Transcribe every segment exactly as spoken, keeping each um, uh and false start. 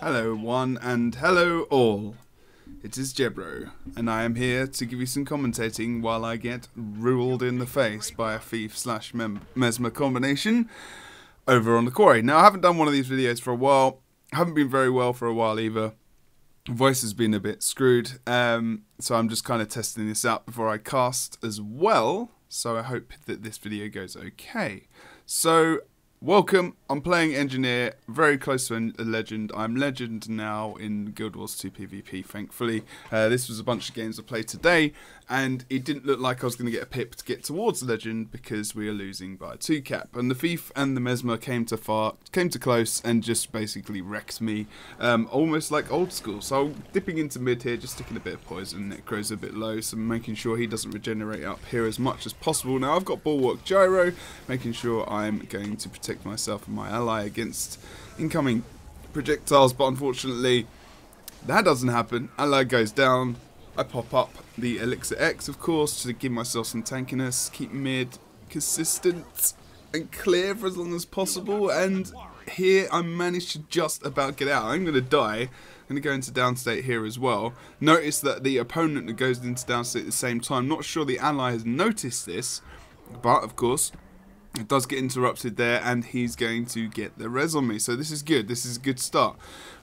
Hello one and hello all. It is Jebro, and I am here to give you some commentating while I get ruled in the face by a thief slash mesmer combination over on the quarry. Now, I haven't done one of these videos for a while. I haven't been very well for a while either. Voice has been a bit screwed, um, so I'm just kind of testing this out before I cast as well. So I hope that this video goes okay. So, welcome. I'm playing Engineer, very close to a Legend. I'm Legend now in Guild Wars two PvP, thankfully. Uh, this was a bunch of games I played today, and it didn't look like I was going to get a pip to get towards Legend because we are losing by a two cap. And the Thief and the Mesmer came to far, came to close, and just basically wrecked me, um, almost like old school. So I'm dipping into mid here, just sticking a bit of poison. Necro's a bit low, so I'm making sure he doesn't regenerate up here as much as possible. Now I've got Bulwark Gyro, making sure I'm going to protect myself and my ally against incoming projectiles, but unfortunately that doesn't happen. Ally goes down. I pop up the Elixir X, of course, to give myself some tankiness, keep mid consistent and clear for as long as possible, and here I managed to just about get out. I'm going to die. I'm going to go into downstate here as well. Notice that the opponent that goes into downstate at the same time. Not sure the ally has noticed this, but of course it does get interrupted there, and he's going to get the res on me. So this is good. This is a good start.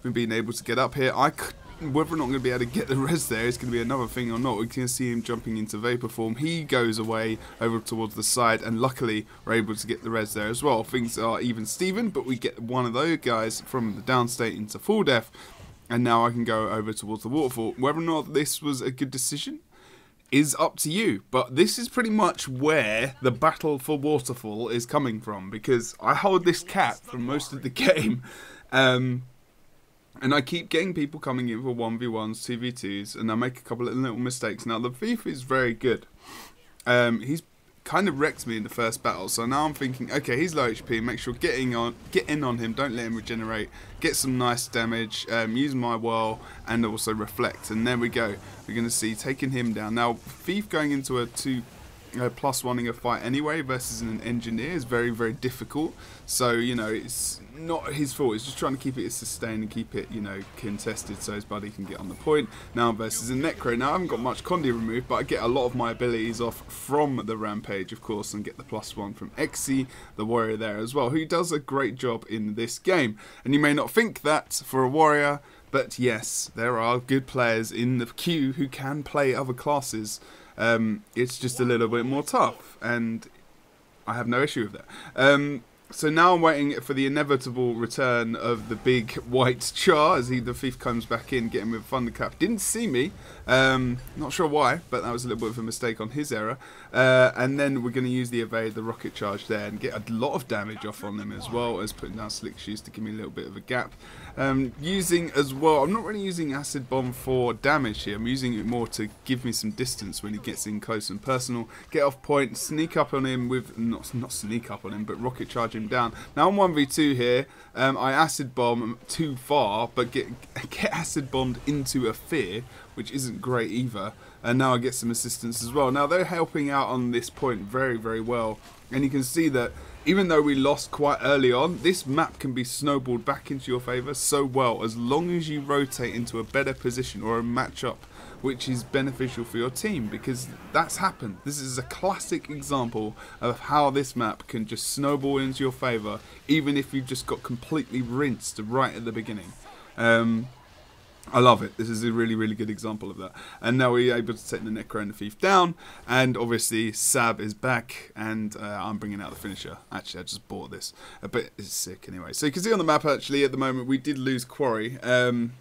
We've been able to get up here. I could, whether or not I'm going to be able to get the res there is going to be another thing or not. We can see him jumping into vapor form. He goes away over towards the side, and luckily we're able to get the res there as well. Things are even Steven, but we get one of those guys from the downstate into full death, and now I can go over towards the waterfall. Whether or not this was a good decision is up to you, but this is pretty much where the battle for Waterfall is coming from, because I hold this cap for most of the game, um, and I keep getting people coming in for one v ones, two v twos, and I make a couple of little mistakes. Now the Thief is very good. Um, he's kind of wrecked me in the first battle, so now I'm thinking, okay, he's low H P, make sure getting on, get in on him, don't let him regenerate, get some nice damage, um, use my whirl, and also reflect, and there we go. We're going to see taking him down. Now, Thief going into a two uh, plus one-ing a fight anyway versus an Engineer is very, very difficult, so, you know, it's not his fault, it's just trying to keep it sustained and keep it, you know, contested so his buddy can get on the point. Now versus a Necro. Now I haven't got much Condi removed, but I get a lot of my abilities off from the Rampage, of course, and get the plus one from Exi, the warrior there as well, who does a great job in this game. And you may not think that for a warrior, but yes, there are good players in the queue who can play other classes. Um, it's just a little bit more tough, and I have no issue with that. Um, So now I'm waiting for the inevitable return of the big white char as he, the Thief, comes back in, getting with Thunderclap. Didn't see me, um, not sure why, but that was a little bit of a mistake on his error. Uh, and then we're going to use the evade, the rocket charge there, and get a lot of damage off on them as well as putting down slick shoes to give me a little bit of a gap. Um, using as well, I'm not really using acid bomb for damage here. I'm using it more to give me some distance when he gets in close and personal. Get off point, sneak up on him with not not sneak up on him, but rocket charge him down. Now I'm one v two here. um, I acid bomb too far, but get get acid bombed into a fear, which isn't great either, and now I get some assistance as well. Now they're helping out on this point very, very well, and you can see that even though we lost quite early on, this map can be snowballed back into your favour so well, as long as you rotate into a better position or a matchup which is beneficial for your team, because that's happened. This is a classic example of how this map can just snowball into your favour, even if you just got completely rinsed right at the beginning. Um, I love it. This is a really, really good example of that. And now we're able to take the Necro and the Thief down. And obviously, Sab is back, and uh, I'm bringing out the finisher. Actually, I just bought this. But it's sick anyway. So you can see on the map, actually, at the moment, we did lose Quarry. Um,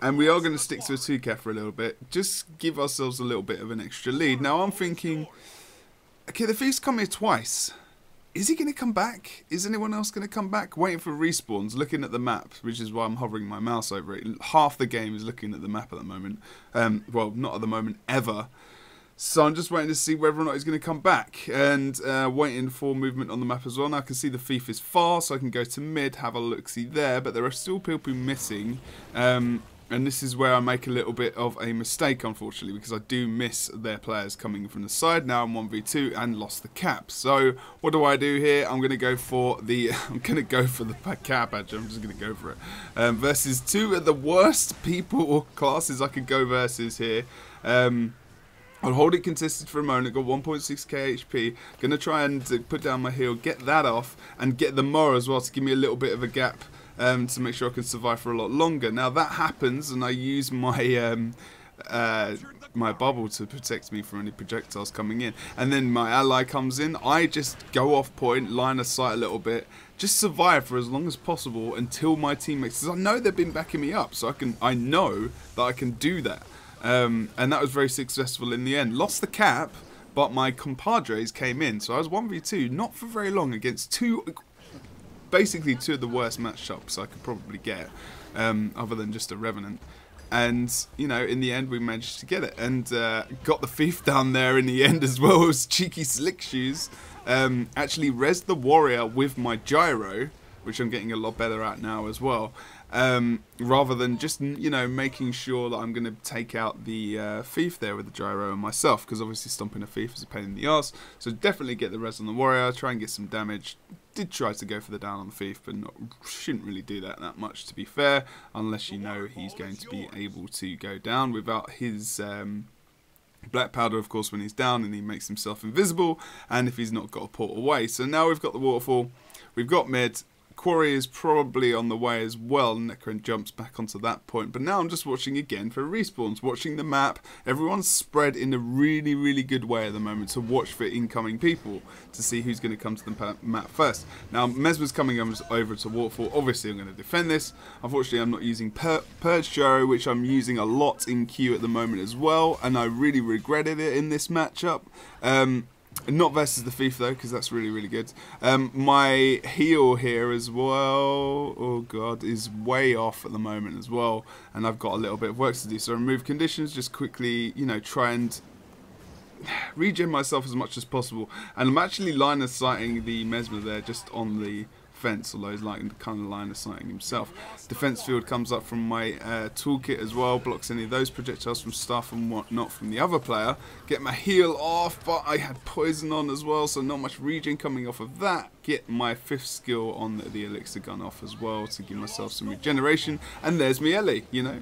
and we are going to stick to a two K for a little bit. Just give ourselves a little bit of an extra lead. Now, I'm thinking, okay, the Thief's come here twice. Is he going to come back? Is anyone else going to come back? Waiting for respawns, looking at the map, which is why I'm hovering my mouse over it. Half the game is looking at the map at the moment. Um, well, not at the moment, ever. So I'm just waiting to see whether or not he's going to come back. And uh, waiting for movement on the map as well. Now I can see the Thief is far, so I can go to mid, have a look-see there. But there are still people missing. Um, And this is where I make a little bit of a mistake, unfortunately, because I do miss their players coming from the side. Now I'm one v two and lost the cap. So what do I do here? I'm going to go for the I'm going to go for the cap, actually. I'm just going to go for it. Um, versus two of the worst people or classes I could go versus here. Um, I'll hold it contested for a moment. Got one point six K H P. Gonna try and put down my heal, get that off, and get the Mora as well to give me a little bit of a gap um, to make sure I can survive for a lot longer. Now that happens, and I use my um, uh, my bubble to protect me from any projectiles coming in. And then my ally comes in. I just go off point, line of sight a little bit, just survive for as long as possible until my teammates. Because I know they've been backing me up, so I can. I know that I can do that. Um, and that was very successful in the end. Lost the cap, but my compadres came in. So I was one v two, not for very long, against two, basically two of the worst matchups I could probably get, um, other than just a Revenant. And, you know, in the end, we managed to get it. And uh, got the Thief down there in the end as well as Cheeky Slick Shoes. Um, actually, rezzed the Warrior with my Gyro, which I'm getting a lot better at now as well. Um, rather than just, you know, making sure that I'm going to take out the uh, Thief there with the Gyro and myself, because obviously stomping a Thief is a pain in the ass. So definitely get the res on the Warrior, try and get some damage. Did try to go for the down on the Thief, but not, shouldn't really do that that much, to be fair, unless you know he's going to be able to go down without his um, Black Powder, of course, when he's down, and he makes himself invisible, and if he's not got a port away. So now we've got the Waterfall, we've got mid. Quarry is probably on the way as well. Necron jumps back onto that point. But now I'm just watching again for respawns, watching the map. Everyone's spread in a really, really good way at the moment to watch for incoming people to see who's going to come to the map first. Now, Mesmer's coming over to Waterfall. Obviously, I'm going to defend this. Unfortunately, I'm not using Pur Purge Gyro, which I'm using a lot in queue at the moment as well. And I really regretted it in this matchup. Um... Not versus the Thief, though, because that's really, really good. Um, my heal here as well, oh god, is way off at the moment as well. And I've got a little bit of work to do. So remove conditions, just quickly, you know, try and regen myself as much as possible. And I'm actually line of sighting the Mesmer there just on the fence, although he's like kind of line of sighting himself. Defense field comes up from my uh, toolkit as well, blocks any of those projectiles from stuff and whatnot from the other player. Get my heal off, but I had poison on as well, so not much regen coming off of that. Get my fifth skill on the, the elixir gun off as well to give myself some regeneration, and there's me Ellie, you know.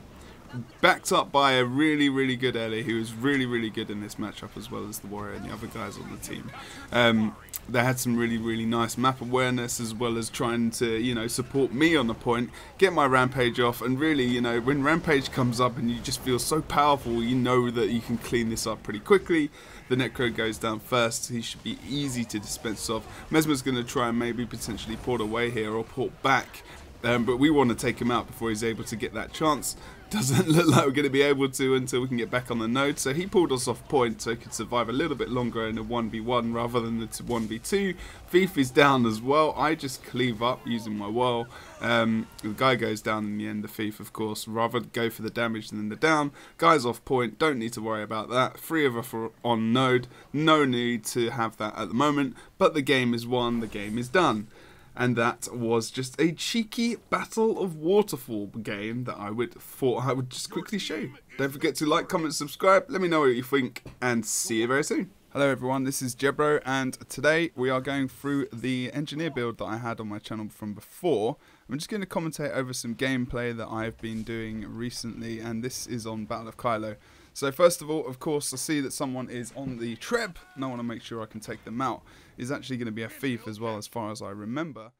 Backed up by a really, really good Ellie, who was really, really good in this matchup, as well as the Warrior and the other guys on the team. Um, they had some really, really nice map awareness, as well as trying to, you know, support me on the point, get my Rampage off, and really, you know, when Rampage comes up and you just feel so powerful, you know that you can clean this up pretty quickly. The Necro goes down first, he should be easy to dispense off. Mesmer's going to try and maybe potentially port away here, or port back, um, but we want to take him out before he's able to get that chance. Doesn't look like we're going to be able to until we can get back on the node. So he pulled us off point so he could survive a little bit longer in a one v one rather than the one v two. Thief is down as well. I just cleave up using my whirl. Um, the guy goes down in the end, the Thief, of course. Rather go for the damage than the down. Guy's off point. Don't need to worry about that. Three of us are on node. No need to have that at the moment. But the game is won. The game is done. And that was just a cheeky Battle of Waterfall game that I would thought I would just quickly show you. Don't forget to like, comment, subscribe. Let me know what you think, and see you very soon. Hello everyone, this is Jebro, and today we are going through the Engineer build that I had on my channel from before. I'm just going to commentate over some gameplay that I've been doing recently, and this is on Battle of Kylo. So first of all, of course, I see that someone is on the treb, and I want to make sure I can take them out. He's actually going to be a Thief as well, as far as I remember.